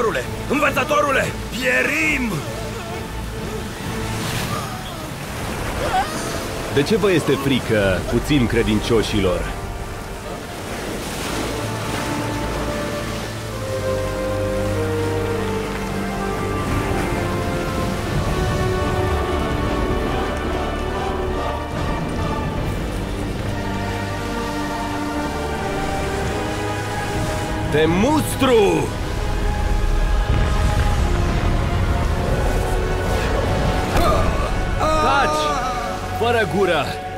Învățătorule! Învățătorule! Pierim! De ce vă este frică, puțin credincioșilor? Te mustru! Taci! Fără gură!